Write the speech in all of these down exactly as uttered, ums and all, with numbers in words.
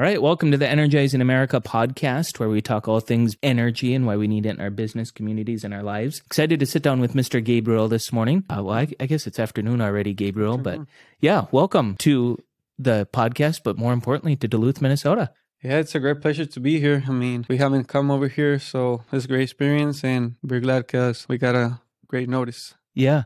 All right, welcome to the Energize in America podcast, where we talk all things energy and why we need it in our business, communities, and our lives. Excited to sit down with Mister Gabriel this morning. Uh, well, I, I guess it's afternoon already, Gabriel, but yeah, welcome to the podcast, but more importantly, to Duluth, Minnesota. Yeah, it's a great pleasure to be here. I mean, we haven't come over here, so it's a great experience, and we're glad because we got a great notice. Yeah.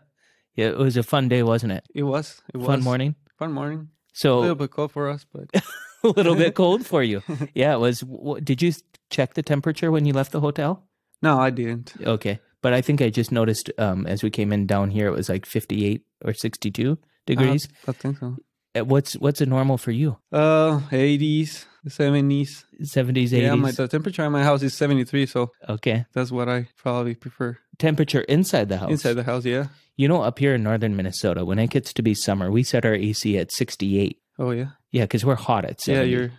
Yeah, it was a fun day, wasn't it? It was. It was. Fun morning. Fun morning. So, a little bit cold for us, but... a little bit cold for you. Yeah, it was... Did you check the temperature when you left the hotel? No, I didn't. Okay. But I think I just noticed um, as we came in down here, it was like fifty-eight or sixty-two degrees. Uh, I think so. What's what's a normal for you? Uh, eighties, seventies. seventies, eighties. Yeah, my, the temperature in my house is seventy-three, so okay, that's what I probably prefer. Temperature inside the house? Inside the house, yeah. You know, up here in northern Minnesota, when it gets to be summer, we set our A C at sixty-eight. Oh, yeah? Yeah, because we're hot at seventy. Yeah, you're...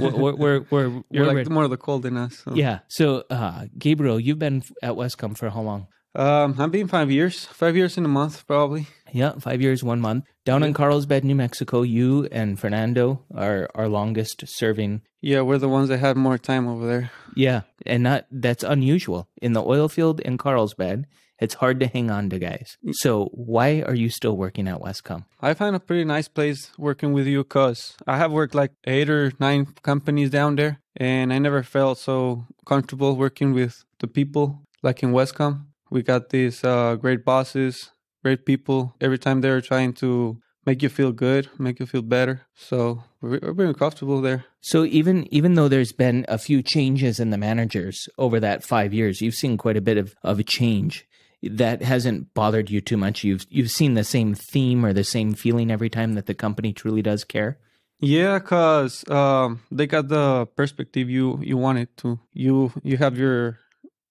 we're, we're, we're, we're, you're like more of the cold than us. So. Yeah. So, uh, Gabriel, you've been at Wescom for how long? Um, I've been five years. Five years in a month, probably. Yeah, five years, one month. Down yeah. in Carlsbad, New Mexico, you and Fernando are our longest serving. Yeah, we're the ones that had more time over there. Yeah, and not that's unusual. In the oil field in Carlsbad, it's hard to hang on to guys. So why are you still working at Wescom? I found a pretty nice place working with you because I have worked like eight or nine companies down there, and I never felt so comfortable working with the people like in Wescom. We got these uh, great bosses, great people. Every time they're trying to make you feel good, make you feel better. So we're pretty comfortable there. So even even though there's been a few changes in the managers over that five years, you've seen quite a bit of, of a change. That hasn't bothered you too much. You've you've seen the same theme or the same feeling every time that the company truly does care. Yeah, cause um, they got the perspective you you want it to. You you have your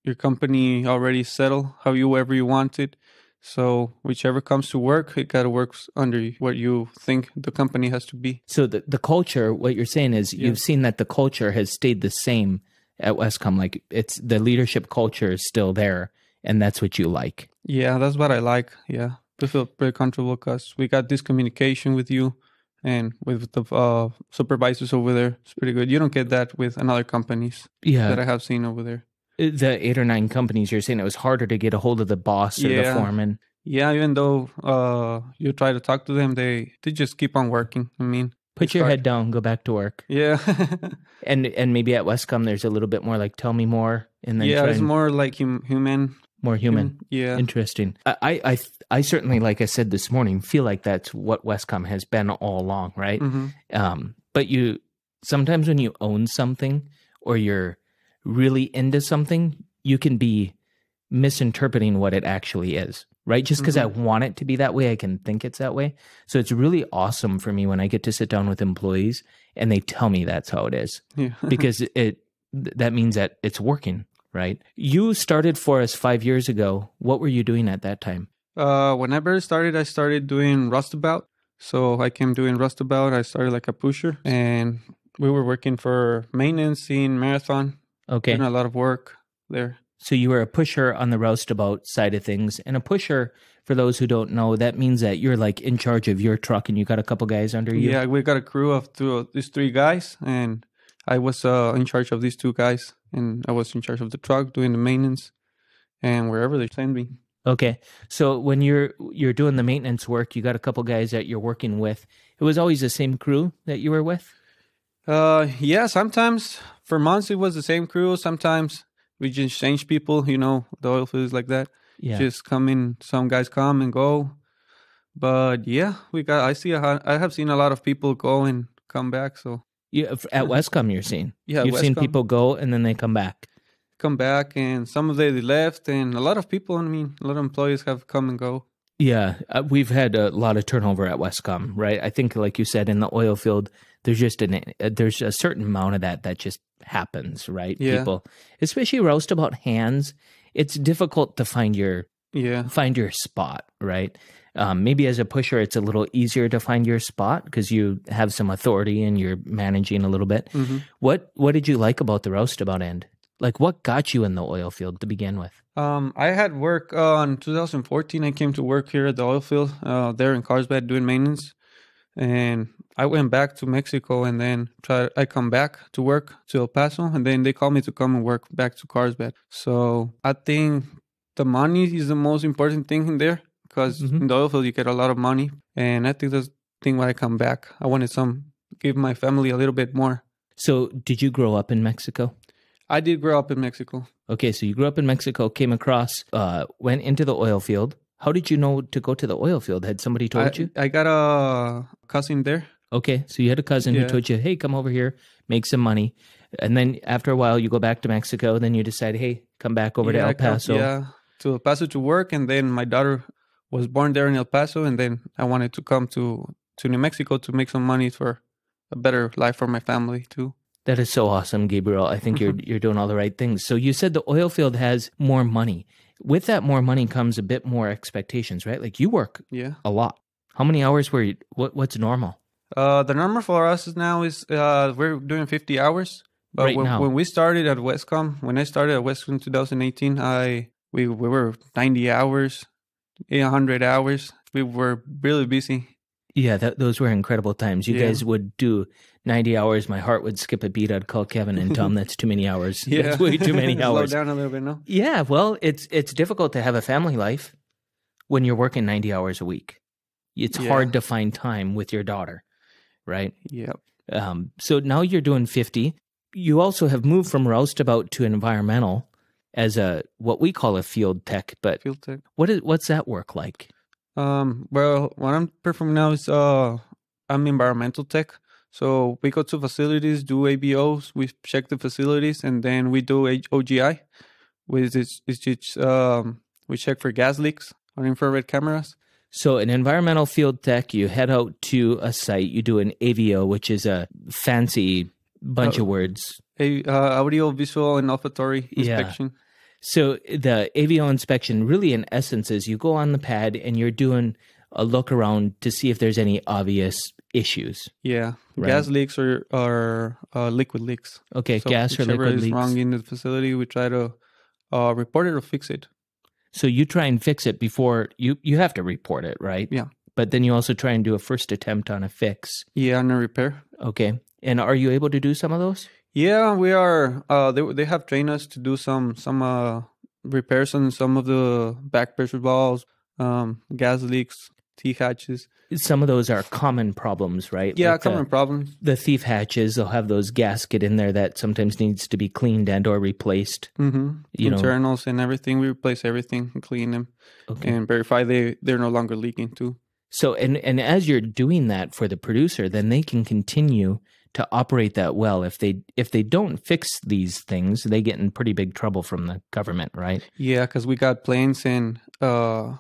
your company already settled however you want it. So whichever comes to work, it kind of works under what you think the company has to be. So the the culture, what you're saying is yeah. you've seen that the culture has stayed the same at Wescom. Like it's the leadership culture is still there. And that's what you like. Yeah, that's what I like. Yeah, we feel pretty comfortable because we got this communication with you and with the uh, supervisors over there. It's pretty good. You don't get that with another companies yeah. that I have seen over there. The eight or nine companies, you're saying it was harder to get a hold of the boss or yeah. the foreman. Yeah, even though uh, you try to talk to them, they, they just keep on working. I mean... Put your hard. head down, go back to work. Yeah. and and maybe at Wescom, there's a little bit more like, tell me more. and then Yeah, it's and... more like hum human... More human. Yeah. Interesting. I, I, I certainly, like I said this morning, feel like that's what Wescom has been all along, right? Mm-hmm. um, but you sometimes when you own something or you're really into something, you can be misinterpreting what it actually is, right? Just because mm-hmm. I want it to be that way, I can think it's that way. So it's really awesome for me when I get to sit down with employees and they tell me that's how it is yeah. because it that means that it's working. Right. You started for us five years ago. What were you doing at that time? Uh, whenever I started, I started doing Rustabout. So I came doing Rustabout. I started like a pusher and we were working for maintenance in Marathon. Okay. Doing a lot of work there. So you were a pusher on the Rustabout side of things. And a pusher, for those who don't know, that means that you're like in charge of your truck and you got a couple guys under you. Yeah, we got a crew of two, of these three guys and I was uh, in charge of these two guys, and I was in charge of the truck, doing the maintenance, and wherever they send me. Okay, so when you're you're doing the maintenance work, you got a couple guys that you're working with. It was always the same crew that you were with? Uh, yeah, sometimes. For months, it was the same crew. Sometimes we just change people, you know, the oil field is like that. Yeah. Just come in, some guys come and go. But yeah, we got. I see. A, I have seen a lot of people go and come back, so... You, at Wescom, you're seeing. Yeah, You've Wescom. seen people go and then they come back. Come back and some of them they left and a lot of people, I mean, a lot of employees have come and go. Yeah, uh, we've had a lot of turnover at Wescom, right? I think like you said, in the oil field, there's just an, uh, there's a certain amount of that that just happens, right? Yeah. People, especially Rustabout hands, it's difficult to find your, yeah. find your spot, right? Um, maybe as a pusher, it's a little easier to find your spot because you have some authority and you're managing a little bit. Mm-hmm. What What did you like about the Rustabout end? Like, what got you in the oil field to begin with? Um, I had work uh, in twenty fourteen. I came to work here at the oil field, uh, there in Carlsbad doing maintenance. And I went back to Mexico and then tried, I come back to work to El Paso, and then they called me to come and work back to Carlsbad. So I think the money is the most important thing in there, because mm-hmm. in the oil field you get a lot of money. And I think that's the thing when I come back. I wanted some, give my family a little bit more. So did you grow up in Mexico? I did grow up in Mexico. Okay, so you grew up in Mexico, came across, uh, went into the oil field. How did you know to go to the oil field? Had somebody told I, you? I got a cousin there. Okay, so you had a cousin yeah. who told you, hey, come over here, make some money. And then after a while, you go back to Mexico. Then you decide, hey, come back over yeah, to El Paso. Come, yeah, to El Paso to work. And then my daughter was born there in El Paso. And then I wanted to come to, to New Mexico to make some money for a better life for my family too. That is so awesome, Gabriel. I think you're you're doing all the right things. So you said the oil field has more money. With that more money comes a bit more expectations, right? Like you work yeah. a lot. How many hours were you? What What's normal? Uh, the normal for us is now is uh, we're doing fifty hours. But right when, now. when we started at Wescom, when I started at Wescom in twenty eighteen, I we, we were ninety hours, eight hundred hours. We were really busy. Yeah, that, those were incredible times. You yeah. guys would do ninety hours. My heart would skip a beat. I'd call Kevin and Tom, that's too many hours. Yeah. That's way too many hours. Slow down a little bit, no? Yeah, well, it's it's difficult to have a family life when you're working ninety hours a week. It's yeah. hard to find time with your daughter, right? Yep. Um, so now you're doing fifty. You also have moved from roustabout to environmental as a what we call a field tech. But field tech. What is, what's that work like? Um, well, what I'm performing now is, uh, I'm environmental tech. So we go to facilities, do A V Os, we check the facilities, and then we do O G I, which is, it's, um, we check for gas leaks on infrared cameras. So in environmental field tech, you head out to a site, you do an A V O, which is a fancy bunch uh, of words. A, uh, audio, visual, and olfactory inspection. Yeah. So the A V O inspection really in essence is you go on the pad and you're doing a look around to see if there's any obvious issues. Yeah, right? Gas leaks or, or uh, liquid leaks. Okay, so gas or liquid leaks. Whichever is wrong in the facility, we try to uh, report it or fix it. So you try and fix it before, you, you have to report it, right? Yeah. But then you also try and do a first attempt on a fix. Yeah, on a repair. Okay. And are you able to do some of those? Yeah, we are. Uh, they they have trained us to do some some uh, repairs on some of the back pressure valves, um, gas leaks, thief hatches. Some of those are common problems, right? Yeah, like common the, problems. The thief hatches, they'll have those gasket in there that sometimes needs to be cleaned and or replaced. Mm-hmm. You Internals know. and everything, we replace everything and clean them okay. and verify they, they're no longer leaking too. So, and, and as you're doing that for the producer, then they can continue to operate that well. If they if they don't fix these things, they get in pretty big trouble from the government, right? Yeah, because we got planes and uh,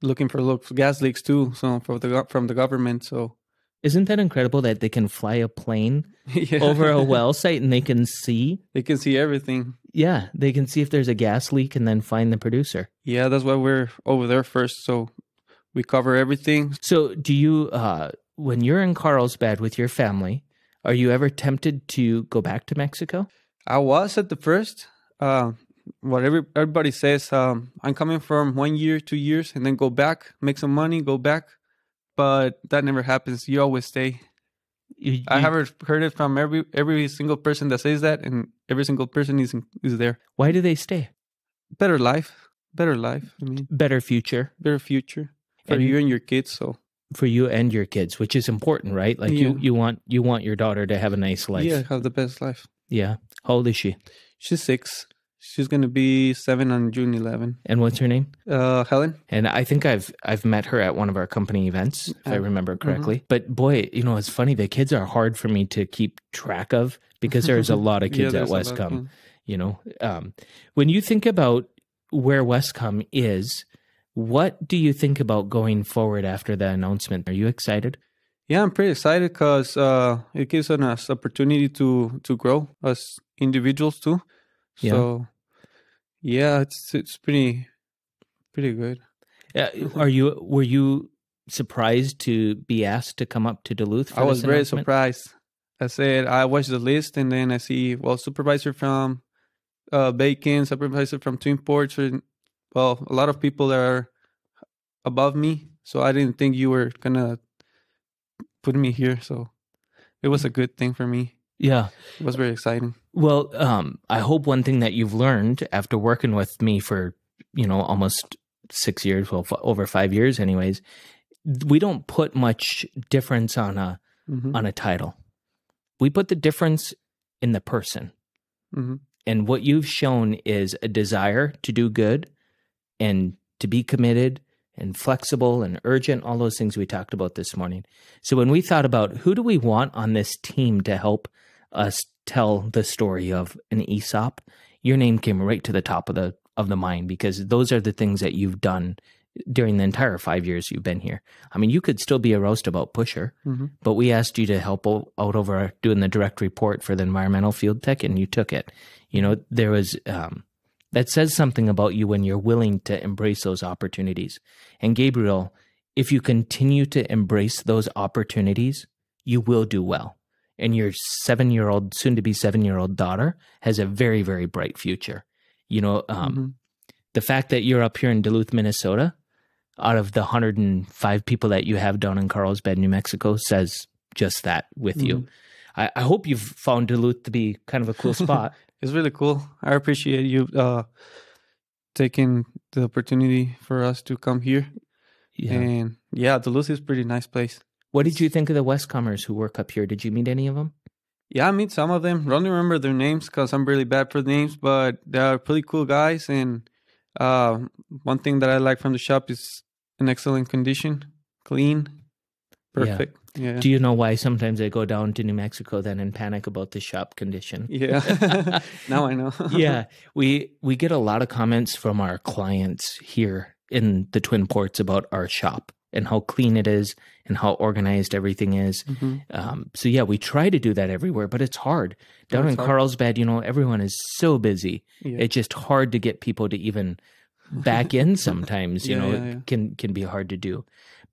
looking for look for gas leaks too. So from the from the government. So isn't that incredible that they can fly a plane yeah. over a well site and they can see they can see everything. Yeah, they can see if there's a gas leak and then find the producer. Yeah, that's why we're over there first. So we cover everything. So do you uh, when you're in Carlsbad with your family? Are you ever tempted to go back to Mexico? I was at the first. Uh, what every, everybody says, um, I'm coming from one year, two years, and then go back, make some money, go back. But that never happens. You always stay. You, you, I have heard it from every every single person that says that, and every single person is is there. Why do they stay? Better life. Better life. I mean, better future. Better future for and, you and your kids, so. For you and your kids, which is important, right? Like yeah. you, you want you want your daughter to have a nice life. Yeah, have the best life. Yeah. How old is she? She's six. She's gonna be seven on June eleventh. And what's her name? Uh, Helen. And I think I've I've met her at one of our company events, if um, I remember correctly. Mm-hmm. But boy, you know, it's funny. The kids are hard for me to keep track of because there's a lot of kids yeah, at Wescom. You know, um, when you think about where Wescom is. What do you think about going forward after the announcement? Are you excited? Yeah, I'm pretty excited because uh, it gives us an opportunity to to grow as individuals too. Yeah. So, yeah, it's it's pretty pretty good. Uh, are you were you surprised to be asked to come up to Duluth? For I was this very surprised. I said I watched the list and then I see well supervisor from uh, Bacon, supervisor from Twinports. Or, well, a lot of people that are above me, so I didn't think you were going to put me here. So it was a good thing for me. Yeah. It was very exciting. Well, um, I hope one thing that you've learned after working with me for, you know, almost six years, well, f over five years anyways, we don't put much difference on a, mm-hmm. on a title. We put the difference in the person. Mm-hmm. And what you've shown is a desire to do good and to be committed and flexible and urgent, all those things we talked about this morning. So when we thought about who do we want on this team to help us tell the story of an E S O P, your name came right to the top of the of the mind, because those are the things that you've done during the entire five years you've been here. I mean, you could still be a roustabout pusher, mm-hmm. but we asked you to help out over doing the direct report for the environmental field tech, and you took it. You know, there was, um, that says something about you when you're willing to embrace those opportunities. And Gabriel, if you continue to embrace those opportunities, you will do well. And your seven-year-old, soon-to-be seven-year-old daughter has a very, very bright future. You know, um, mm-hmm. the fact that you're up here in Duluth, Minnesota, out of the one hundred and five people that you have down in Carlsbad, New Mexico, says just that with mm-hmm. you. I, I hope you've found Duluth to be kind of a cool spot. It's really cool. I appreciate you uh, taking the opportunity for us to come here. Yeah. And yeah, Duluth is a pretty nice place. What did you think of the Westcomers who work up here? Did you meet any of them? Yeah, I meet some of them. I don't remember their names because I'm really bad for names, but they're pretty cool guys. And uh, one thing that I like from the shop is an excellent condition, clean, perfect. Yeah. Yeah. Do you know why sometimes I go down to New Mexico then and panic about the shop condition? Yeah, now I know. Yeah, we we get a lot of comments from our clients here in the Twinports about our shop and how clean it is and how organized everything is. Mm-hmm. um, so yeah, we try to do that everywhere, but it's hard. Down That's in hard. Carlsbad, you know, everyone is so busy. Yeah. It's just hard to get people to even back in sometimes, you yeah, know, yeah, yeah. It can, can be hard to do.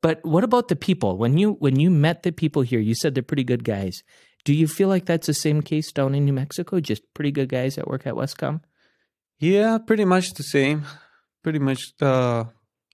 But what about the people? When you when you met the people here, you said they're pretty good guys. Do you feel like that's the same case down in New Mexico? Just pretty good guys that work at Wescom? Yeah, pretty much the same. Pretty much, uh,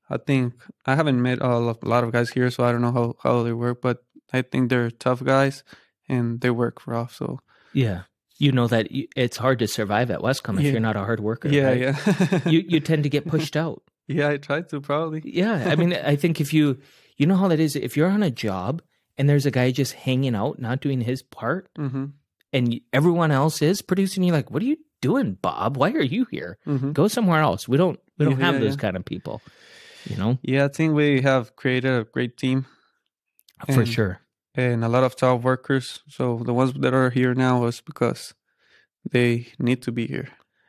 I think, I haven't met a lot of guys here, so I don't know how, how they work, but I think they're tough guys and they work rough, so. Yeah. You know that it's hard to survive at Wescom yeah. if you're not a hard worker. Yeah, right? yeah. you, you tend to get pushed out. Yeah, I tried to probably. Yeah, I mean, I think if you, you know how that is, if you're on a job and there's a guy just hanging out, not doing his part, mm-hmm. and everyone else is producing, you're like, what are you doing, Bob? Why are you here? Mm-hmm. Go somewhere else. We don't, we don't yeah, have yeah, those yeah. kind of people, you know? Yeah, I think we have created a great team. For and, sure. And a lot of top workers. So the ones that are here now is because they need to be here.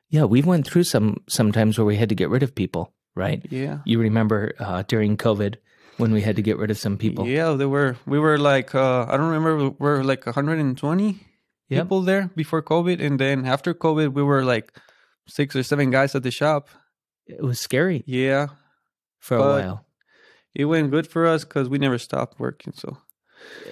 Yeah, we went through some sometimes where we had to get rid of people. Right. Yeah. You remember uh, during COVID when we had to get rid of some people? Yeah, there were. We were like, uh, I don't remember. We were like one hundred and twenty yep. people there before COVID, and then after COVID, we were like six or seven guys at the shop. It was scary. Yeah, for but a while. It went good for us because we never stopped working. So,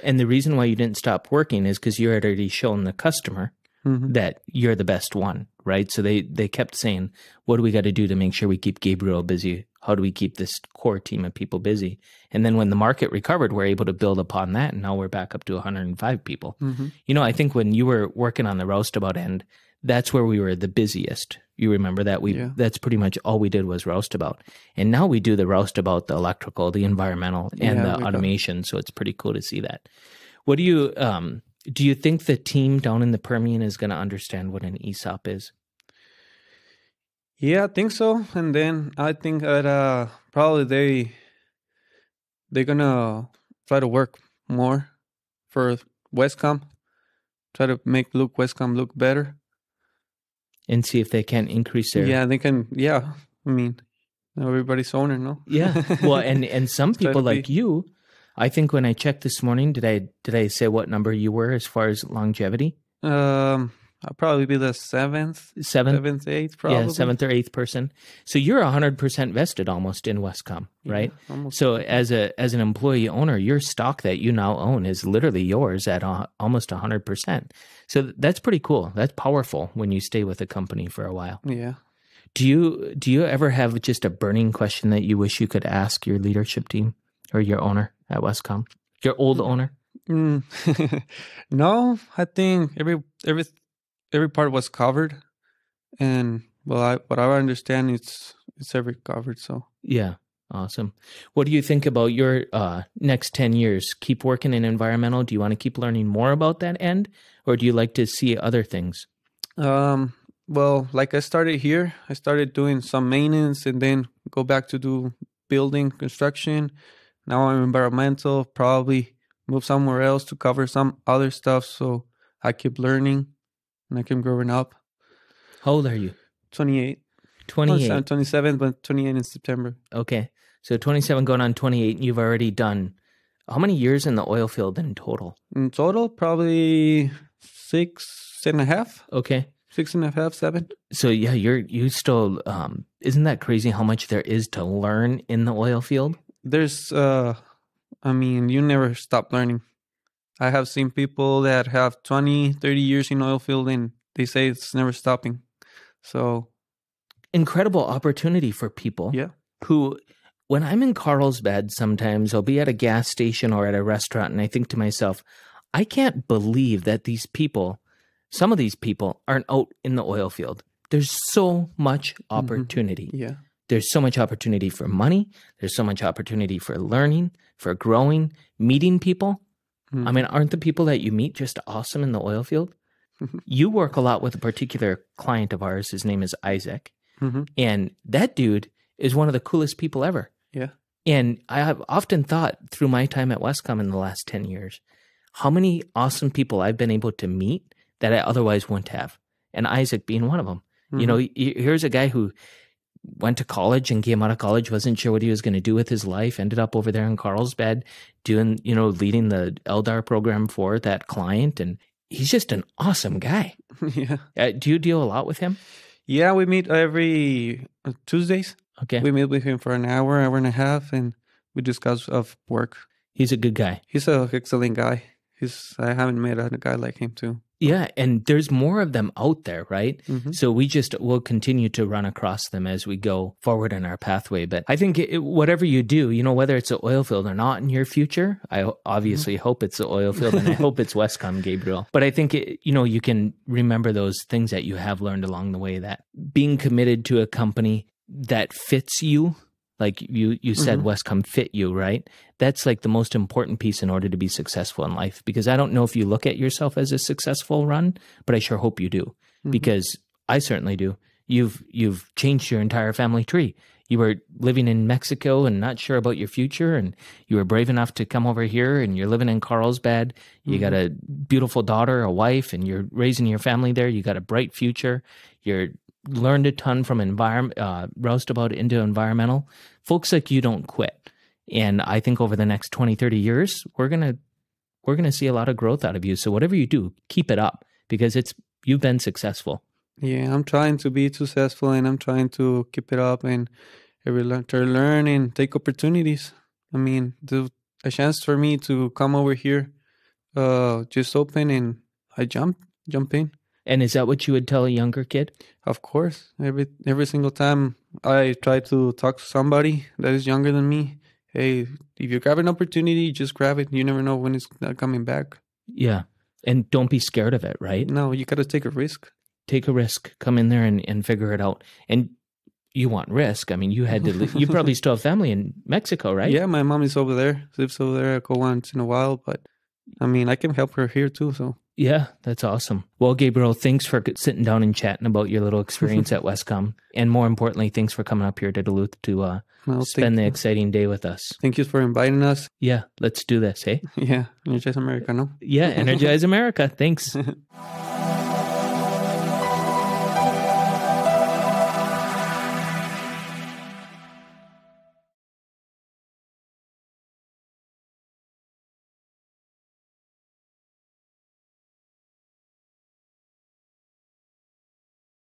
and the reason why you didn't stop working is because you had already shown the customer. Mm-hmm. that you're the best one, right? So they, they kept saying, what do we got to do to make sure we keep Gabriel busy? How do we keep this core team of people busy? And then when the market recovered, we're able to build upon that, and now we're back up to one hundred and five people. Mm-hmm. You know, I think when you were working on the roustabout end, that's where we were the busiest. You remember that? we yeah. That's pretty much all we did was roustabout. And now we do the roustabout, the electrical, the environmental, and yeah, the automation, go. So it's pretty cool to see that. What do you... Um, Do you think the team down in the Permian is going to understand what an E S O P is? Yeah, I think so. And then I think that uh, probably they, they're going to try to work more for Wescom, try to make look Wescom look better. And see if they can increase their... Yeah, they can. Yeah, I mean, everybody's owner, no? Yeah, well, and, and some people like be... you... I think when I checked this morning, did I did I say what number you were as far as longevity? Um, I'll probably be the seventh, seventh, seventh, eighth, probably. Yeah, seventh or eighth person. So you're a hundred percent vested almost in Wescom, right? Yeah, almost. So as a as an employee owner, your stock that you now own is literally yours at a, almost a hundred percent. So that's pretty cool. That's powerful when you stay with a company for a while. Yeah. Do you do you ever have just a burning question that you wish you could ask your leadership team or your owner at Wescom, your old owner? Mm. No, I think every every every part was covered, and well, I, what I understand, it's it's every covered. So yeah, awesome. What do you think about your uh, next ten years? Keep working in environmental. Do you want to keep learning more about that end, or do you like to see other things? Um. Well, like I started here, I started doing some maintenance, and then go back to do building construction. Now I'm environmental. Probably move somewhere else to cover some other stuff, so I keep learning and I keep growing up. How old are you? twenty-eight. twenty-eight. I'm twenty-seven, but twenty-eight in September. Okay. So twenty-seven going on twenty-eight, and you've already done how many years in the oil field in total? In total, probably six and a half. Okay. Six and a half, seven. So yeah, you're you still um isn't that crazy how much there is to learn in the oil field? There's uh I mean, you never stop learning. I have seen people that have twenty, thirty years in oil field, and they say it's never stopping. So incredible opportunity for people. Yeah. Who, when I'm in Carlsbad, sometimes I'll be at a gas station or at a restaurant, and I think to myself, I can't believe that these people, some of these people, aren't out in the oil field. There's so much opportunity. Mm-hmm. Yeah. There's so much opportunity for money. There's so much opportunity for learning, for growing, meeting people. Mm. I mean, aren't the people that you meet just awesome in the oil field? Mm-hmm. You work a lot with a particular client of ours. His name is Isaac. Mm-hmm. And that dude is one of the coolest people ever. Yeah. And I have often thought through my time at Wescom in the last ten years, how many awesome people I've been able to meet that I otherwise wouldn't have. And Isaac being one of them. Mm-hmm. You know, here's a guy who went to college and came out of college, wasn't sure what he was going to do with his life, ended up over there in Carlsbad doing, you know, leading the L D A R program for that client. And he's just an awesome guy. Yeah. Uh, do you deal a lot with him? Yeah, we meet every uh, Tuesdays. Okay. We meet with him for an hour, hour and a half, and we discuss of work. He's a good guy. He's an excellent guy. He's, I haven't met a guy like him too. Yeah, and there's more of them out there, right? Mm-hmm. So we just will continue to run across them as we go forward in our pathway. But I think it, whatever you do, you know, whether it's an oil field or not in your future, I obviously mm-hmm. hope it's the oil field, and I hope it's Wescom, Gabriel. But I think, it, you know, you can remember those things that you have learned along the way, that being committed to a company that fits you, like you, you said, mm-hmm. Wescom fit you, right? That's like the most important piece in order to be successful in life, because I don't know if you look at yourself as a successful run, but I sure hope you do, mm-hmm. because I certainly do. You've, you've changed your entire family tree. You were living in Mexico and not sure about your future, and you were brave enough to come over here, and you're living in Carlsbad. You mm-hmm. got a beautiful daughter, a wife, and you're raising your family there. You got a bright future. You're learned a ton from environment, uh, roustabout into environmental. Folks like you don't quit. And I think over the next twenty, thirty years, we're going to, we're going to see a lot of growth out of you. So whatever you do, keep it up, because it's, you've been successful. Yeah. I'm trying to be successful, and I'm trying to keep it up, and learn to learn and take opportunities. I mean, the, a chance for me to come over here, uh, just open, and I jump, jump in. And is that what you would tell a younger kid? Of course. Every every single time I try to talk to somebody that is younger than me, hey, if you grab an opportunity, just grab it. You never know when it's not coming back. Yeah. And don't be scared of it, right? No, you got to take a risk. Take a risk. Come in there and, and figure it out. And you want risk. I mean, you had to leave. You probably still have family in Mexico, right? Yeah, my mom is over there. Lives over there. I go once in a while, but I mean, I can help her here too, so. Yeah, that's awesome. Well, Gabriel, thanks for sitting down and chatting about your little experience at Wescom. And more importantly, thanks for coming up here to Duluth to uh, well, spend the exciting day with us. Thank you for inviting us. Yeah, let's do this, hey? Yeah, Energize America, no? Yeah, Energize America. Thanks.